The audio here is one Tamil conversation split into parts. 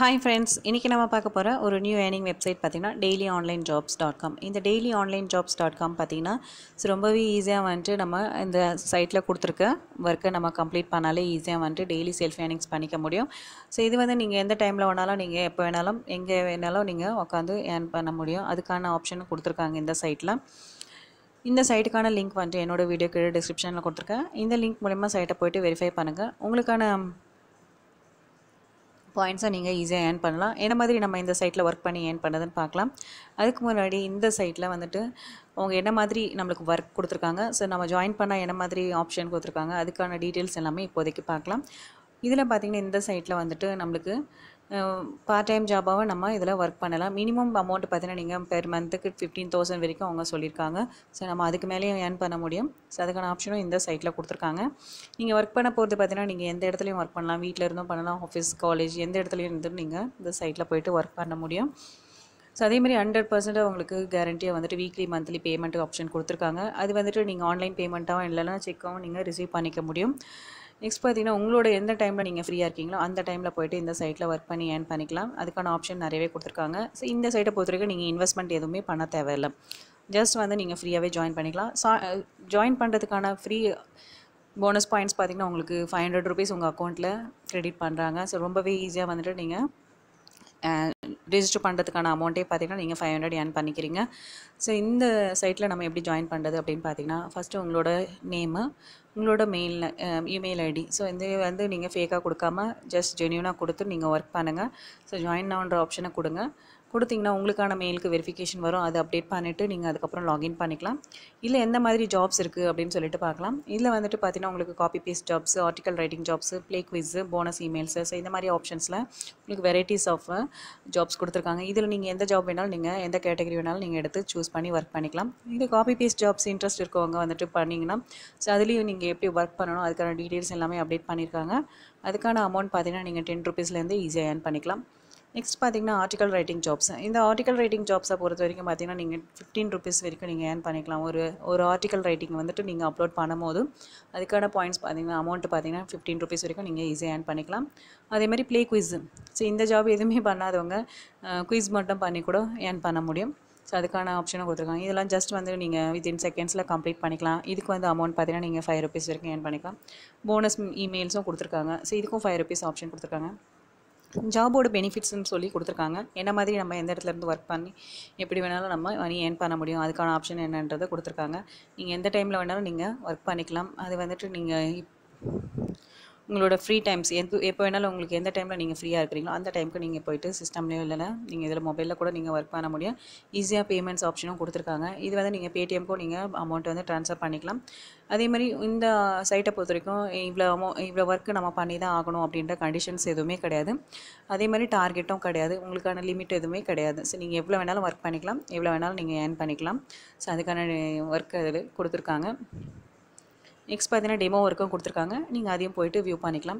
Hi friends, இன்னைக்கு நம்ம பார்க்க போற ஒரு நியூ earning website பாத்தீங்கன்னா dailyonlinejobs.com. இந்த dailyonlinejobs.com பாத்தீங்கன்னா ரொம்பவே ஈஸியா வந்து நம்ம இந்த சைட்ல கொடுத்திருக்க வர்க்க நம்ம கம்ப்ளீட் பண்ணாலே ஈஸியா வந்து டெய்லி செல்ஃப் earnings பண்ணிக்க முடியும். சோ இது வந்து நீங்க எந்த டைம்ல வேணாலும் நீங்க எப்ப வேணாலும் எங்க வேணாலும் நீங்க உட்கார்ந்து earn பண்ண முடியும். அதுக்கான ஆப்ஷன் கொடுத்திருக்காங்க இந்த சைட்ல. இந்த சைட்டுக்கான லிங்க் வந்து என்னோட வீடியோ கீழ descriptionல கொடுத்திருக்கேன். இந்த லிங்க் மூலமா சைட்டை போய்ட்டு வெரிஃபை பண்ணுங்க. உங்களுக்கான Points are easy and panala. Enamadi nama in the site la work pani and panadan paklam. Akumadi in the site la vandatu. Ong enamadri namak work kutranga. So nama join pana enamadri option kutranga. Adikana details and lami podeki paklam. Either bathing in the site la vandatu namluku. Part-time job ஆவா நம்ம இதல வர்க் பண்ணலாம் minimum amount பாத்தீனா நீங்க per month க்கு 15000 வரைக்கும் அவங்க சொல்லிருக்காங்க சோ நம்ம அதுக்கு மேலயே earn பண்ண முடியும் சோ அதற்கான ஆப்ஷனும் இந்த சைட்ல கொடுத்திருக்காங்க நீங்க வர்க் பண்ண போறது பாத்தீனா நீங்க எந்த இடத்துலயும் வர்க் பண்ணலாம் வீட்ல இருந்தும் பண்ணலாம் ஆபீஸ் காலேஜ் எந்த இடத்துலயும் இருந்து நீங்க இந்த சைட்ல போய்ட்டு வர்க் பண்ண முடியும் சோ அதே மாதிரி 100% உங்களுக்கு கேரண்டியா வந்துட்டு வீக்லி मंथலி பேமென்ட் ஆப்ஷன் கொடுத்திருக்காங்க அது வந்துட்டு நீங்க ஆன்லைன் பேமென்ட்டா இல்லனா செக்காவும் நீங்க ரிசீவ் பண்ணிக்க முடியும் Next பாத்தீங்கன்னா உங்களோட எந்த டைம்ல நீங்க ஃப்ரீயா இருக்கீங்களோ அந்த டைம்ல போய்ட்டு இந்த சைட்ல வர்க் பண்ணி earn பண்ணிக்கலாம் அதுக்கான ஆப்ஷன் நிறையவே கொடுத்திருக்காங்க சோ இந்த சைட்டை பொறுத்தவரைக்கும் நீங்க இன்வெஸ்ட்மென்ட் எதுமே பண்ண தேவையில்லை ஜஸ்ட் வந்து நீங்க ஃப்ரீயாவே ஜாயின் பண்ணிக்கலாம் ஜாயின் பண்றதுக்கான ஃப்ரீ போனஸ் பாயிண்ட்ஸ் பாத்தீங்கன்னா உங்களுக்கு 500 ரூபாய் உங்க அக்கவுண்ட்ல கிரெடிட் பண்றாங்க சோ ரொம்பவே ஈஸியா வந்துட்டு நீங்க register பண்றதுக்கான அமௌண்டே பாத்தீங்கன்னா நீங்க 500 earn பண்ணிக்கிறீங்க சோ இந்த சைட்ல நம்ம எப்படி ஜாயின் பண்றது அப்படினு பாத்தீங்கன்னா ஃபர்ஸ்ட் உங்களோட நேம் உங்களோட email id சோ இந்த வந்து நீங்க ஃபேக்கா கொடுக்காம just genuine-ஆ கொடுத்து நீங்க வர்க் பண்ணுங்க சோ join now-ன்ற ஆப்ஷனை கொடுங்க கொடுத்தீங்கன்னா உங்களுக்கான மெயிலுக்கு வெரிஃபிகேஷன் வரும் அது அப்டேட் பண்ணிட்டு நீங்க அதுக்கு அப்புறம் லாகின் பண்ணிக்கலாம் இல்ல என்ன மாதிரி ஜாப்ஸ் இருக்கு அப்படினு சொல்லிட்டு பார்க்கலாம் இதுல வந்துட்டு பாத்தீங்கன்னா உங்களுக்கு copy paste jobs article writing jobs play quiz bonus emails so இந்த மாதிரி ஆப்ஷன்ஸ்ல உங்களுக்கு வெரைட்டிஸ் ஆஃப் ஜாப்ஸ் கொடுத்திருக்காங்க இதுல நீங்க எந்த ஜாப் வேணாலும் நீங்க எந்த கேட்டகரி வேணாலும் நீங்க எடுத்து चूஸ் பண்ணி வர்க் பண்ணிக்கலாம் இந்த காப்பி பேஸ்ட் ஜாப்ஸ் இன்ட்ரஸ்ட் இருக்கவங்க வந்துட்டு பண்ணீங்கன்னா சோ அதுல நீங்க எப்படி வர்க் பண்ணனும் அதுக்கான டீடைல்ஸ் எல்லாமே அப்டேட் பண்ணிருக்காங்க அதுக்கான அமௌண்ட் பாத்தீங்கன்னா நீங்க 10 ரூபாயில இருந்து ஈஸியா earn பண்ணிக்கலாம் Next பாத்தீங்கன்னா ஆர்டிகல் ரைட்டிங் ஜாப்ஸ் இந்த ஆர்டிகல் ரைட்டிங் ஜாப்ஸ பொறுத்த வரைக்கும் பாத்தீங்கன்னா நீங்க 15 ரூபாய் வரைக்கும் நீங்க earn பண்ணிக்கலாம் ஒரு ஆர்டிகல் ரைட்டிங் வந்துட்டு நீங்க அப்லோட் பண்ணும்போது அதுக்கான பாயிண்ட்ஸ் பாத்தீங்கன்னா அமௌண்ட் பாத்தீங்கன்னா 15 ரூபாய் வரைக்கும் நீங்க ஈஸியா earn பண்ணிக்கலாம் அதே மாதிரி ப்ளே குவிஸ் சோ இந்த ஜாப் எதுமே பண்ணாதவங்க குவிஸ் மட்டும் பண்ணி கூட earn பண்ண முடியும் சோ அதுக்கான ஆப்ஷனை கொடுத்திருக்காங்க இதெல்லாம் ஜஸ்ட் வந்து நீங்க within secondsல கம்ப்ளீட் பண்ணிக்கலாம் இதுக்கு வந்து அமௌண்ட் பாத்தீங்கன்னா நீங்க 5 ரூபாய் வரைக்கும் earn பண்ணிக்கலாம் போனஸ் இமெயில்ஸும் கொடுத்திருக்காங்க சோ இதுக்கும் 5 ரூபாய் ஆப்ஷன் கொடுத்திருக்காங்க ஜாபோட பெனிஃபிட்ஸ் ன்னு சொல்லி கொடுத்திருக்காங்க என்ன மாதிரி நம்ம எந்த இடத்துல இருந்து வர்க் பண்ணி எப்படி வேணாலும் நம்ம money earn பண்ண முடியும் அதுக்கான ஆப்ஷன் என்னன்றதை கொடுத்திருக்காங்க நீங்க எந்த டைம்ல வேணாலும் நீங்க வர்க் பண்ணிக்கலாம் அது வந்துட்டு நீங்க உங்களோட ஃப்ரீ டைம்ஸ் எப்போ வேணாலும் உங்களுக்கு எந்த டைம்ல நீங்க ஃப்ரீயா இருக்கீங்களோ அந்த டைம்க்கு நீங்க போய்ட்டு சிஸ்டம்லயே இல்லனா நீங்க இதல மொபைல்ல கூட நீங்க வர்க் பண்ண முடியும் ஈஸியா payments ஆப்ஷனும் கொடுத்திருக்காங்க இது வந்து நீங்க Paytm-க்கு நீங்க அமௌண்ட் வந்து ட்ரான்ஸ்ஃபர் பண்ணிக்கலாம் அதே மாதிரி இந்த சைட்டை பொறுத்தவரைக்கும் இவ்வளவு வர்க் நம்ம பண்ணி தான் ஆகணும் அப்படிங்கற கண்டிஷன்ஸ் எதுமே கிடையாது அதே மாதிரி டார்கெட்டும் கிடையாது உங்களுக்கான லிமிட் எதுமே கிடையாது சோ நீங்க எவ்வளவு வேணாலும் வர்க் பண்ணிக்கலாம் எவ்வளவு வேணாலும் நீங்க earn பண்ணிக்கலாம் சோ அதுக்கான வர்க் அதுல கொடுத்திருக்காங்க Next பாத்தீங்கன்னா டெமோ வர்க்கும் கொடுத்திருக்காங்க நீங்க அதையும் போய்ட்டு வியூ பண்ணிக்கலாம்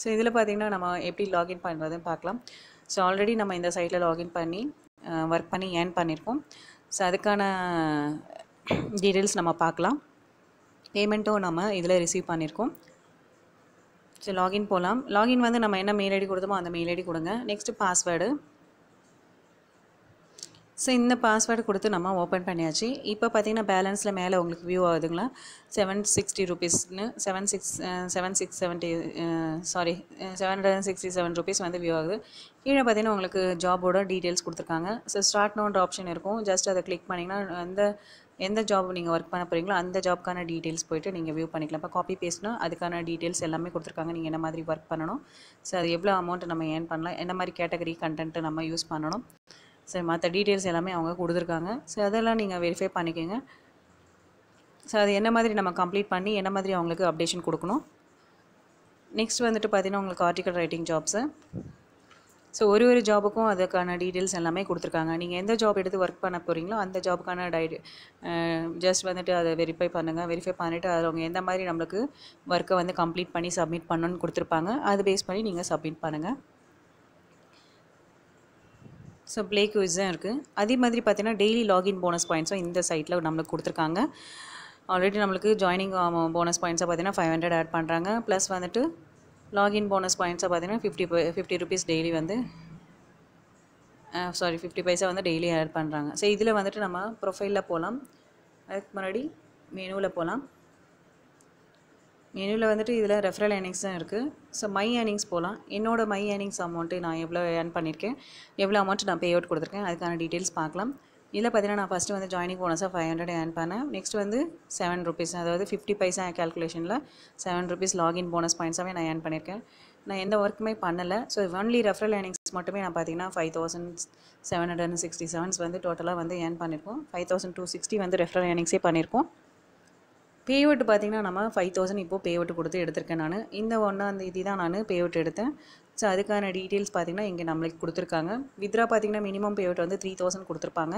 சோ இதல பாத்தீங்கன்னா நம்ம எப்படி லாகின் பண்றதுன்னு பார்க்கலாம் சோ ஆல்ரெடி நம்ம இந்த சைட்ல லாகின் பண்ணி வர்க் பண்ணி earn பண்ணிருக்கோம் சோ அதுக்கான details நம்ம பார்க்கலாம் பேமென்ட்டும் நம்ம இதல ரிசீவ் பண்ணிருக்கோம் சோ லாகின் போலாம் லாகின் வந்து நம்ம என்ன மெயில் ஐடி கொடுத்தோமோ அந்த மெயில் ஐடி கொடுங்க நெக்ஸ்ட் பாஸ்வேர்ட் So, இந்த பாஸ்வேர்ட் கொடுத்து நம்ம ஓபன் பண்ணியாச்சு இப்போ பாத்தீங்கன்னா பேலன்ஸ்ல மேலே உங்களுக்கு வியூ ஆகுதுங்களா 760 ரூபாய்னு 767 ரூபாய் வந்து வியூ ஆகுது கீழ பாத்தீங்கன்னா உங்களுக்கு ஜாபோட டீடைல்ஸ் கொடுத்திருக்காங்க சோ ஸ்டார்ட் நோன்ற ஆப்ஷன் இருக்கும் ஜஸ்ட் அத கிளிக் பண்ணீங்கன்னா எந்த ஜாப் நீங்க வர்க் பண்ணப் போறீங்களோ அந்த ஜாப்கான டீடைல்ஸ் போய்ட்டு நீங்க வியூ பண்ணிக்கலாம் அப்ப காப்பி பேஸ்ட்னா அதுக்கான டீடைல்ஸ் எல்லாமே கொடுத்திருக்காங்க நீங்க என்ன மாதிரி வர்க் பண்ணனும் சோ அது எவ்வளவு அமௌண்ட் நம்ம earn பண்ணலாம் என்ன மாதிரி கேட்டகரி கண்டென்ட் நம்ம யூஸ் பண்ணனும் சோ மத்த டீடைல்ஸ் எல்லாமே அவங்க கொடுத்திருக்காங்க சோ அதெல்லாம் நீங்க வெரிஃபை பண்ணிக்கங்க சோ அது என்ன மாதிரி நம்ம கம்ப்ளீட் பண்ணி என்ன மாதிரி உங்களுக்கு அப்டேஷன் கொடுக்கணும் நெக்ஸ்ட் வந்துட்டு பாத்தீங்கன்னா உங்களுக்கு ஆர்டிகல் ரைட்டிங் ஜாப்ஸ் சோ ஒரு ஜாபுக்கும் அதற்கான டீடைல்ஸ் எல்லாமே கொடுத்திருக்காங்க நீங்க எந்த ஜாப் எடுத்து வர்க் பண்ணப் போறீங்களோ அந்த ஜாபுக்கான just வந்துட்டு அதை வெரிஃபை பண்ணுங்க வெரிஃபை பண்ணிட்டு அவங்க என்ன மாதிரி நமக்கு வர்க்க வந்து கம்ப்ளீட் பண்ணி சப்மிட் பண்ணனும்னு கொடுத்திருப்பாங்க அது பேஸ் பண்ணி நீங்க சப்மிட் பண்ணுங்க சோ ப்ளே குவிஸ் இருக்கு அதே மாதிரி பாத்தீனா டெய்லி லாகின் போனஸ் பாயிண்ட்ஸும் இந்த சைட்ல நமக்கு கொடுத்திருக்காங்க ஆல்ரெடி நமக்கு ஜாயினிங் போனஸ் பாயிண்ட்ஸ் பாத்தீனா 500 ஆட் பண்றாங்க பிளஸ் வந்துட்டு login bonus points are 50 rupees daily sorry 50 paisa daily add pandranga. So idhila vandittu nama profile la polam, adukku munadi menu la polam. Menu la vandittu idhila referral earnings dhaan irukku. So my earnings polam, enoda my earnings amount na evlo earn pannirken, evlo amount na payout koduthirken, adukana details paakalam. Idhila pathina na first joining bonus 500 earn panna, next 7 rupees adhaadu 50 paisa calculation la 7 rupees login bonus points ave na earn pannirken. I have done work, so only referral earnings 5,767 total earn 5,260 referral earnings payout 5,000 இப்போ payout கொடுத்து எடுத்துர்க்கேன். நான் இந்த 1 நான் payout எடுத்தேன். சோ அதுக்கான details பாத்தீங்கன்னா இங்க நமக்கு கொடுத்திருக்காங்க. withdraw பாத்தீங்கன்னா minimum payout 3,000 கொடுத்திருப்பாங்க.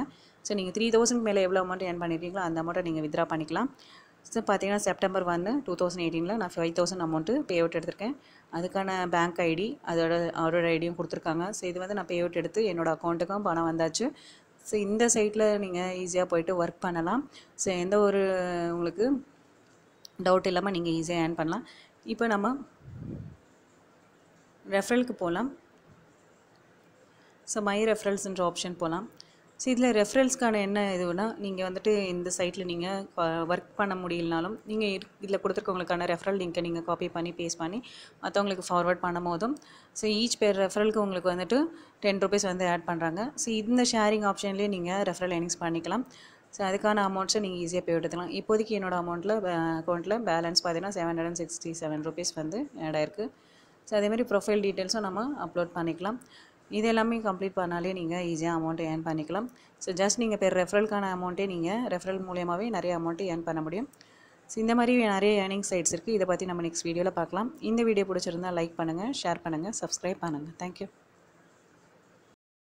சோ நீங்க 3,000 க்கு மேல எவ்வளவு amount earn பண்ணிருக்கீங்களோ அந்த amount நீங்க withdraw பண்ணிக்கலாம். So September 1, 2018 la na 5,000 amount payout eduthirken. Adukana bank id adoda order id um kuduthirukanga. So idu na payout eduthu enoda account ku pana vandaachu. So inda site la neenga easy ah poitu work pannalam. So endha oru ungalku doubt illama neenga easy ah earn pannalam. Ipo nama referral ku polam. So my referrals endra option polam. So idla referrals கான என்ன இதுனா நீங்க இந்த சைட்ல நீங்க வர்க் பண்ண முடியலனாலும் நீங்க இதல கொடுத்திருக்கவங்களுக்கான ரெஃபரல் லிங்கை நீங்க காப்பி பண்ணி பேஸ்ட் பண்ணி மத்தவங்களுக்கு ஃபார்வர்ட் பண்ணும்போதும் சோ each pair referral க்கு உங்களுக்கு 10 rupees ஆட் பண்றாங்க. சோ இந்த ஷேரிங் ஆப்ஷன்லயே நீங்க ரெஃபரல் earnings பண்ணிக்கலாம். சோ அதுக்கான அமௌண்ட்ஸ் நீங்க ஈஸியா பே எடுத்துக்கலாம். இப்போதைக்கு என்னோட அமௌண்ட்ல அக்கவுண்ட்ல பேலன்ஸ் பாத்தீனா 767 rupees ஆட் ஆயிருக்கு. சோ அதே மாதிரி ப்ரொஃபைல் டீடைல்ஸும் நாம அப்லோட் பண்ணிக்கலாம். This is complete பண்ணாலே நீங்க ஈஸியா அமௌண்ட் earn பண்ணிக்கலாம். சோ just நீங்க per referral கான அமௌண்ட்டே நீங்க ரெஃபரல் மூலமாவே நிறைய அமௌண்ட் earn பண்ண முடியும். சோ இந்த மாதிரி நிறைய earning sites இருக்கு. இத பத்தி நம்ம next videoல பார்க்கலாம். இந்த வீடியோ பிடிச்சிருந்தா லைக் பண்ணுங்க, ஷேர் பண்ணுங்க, subscribe பண்ணுங்க. Thank you.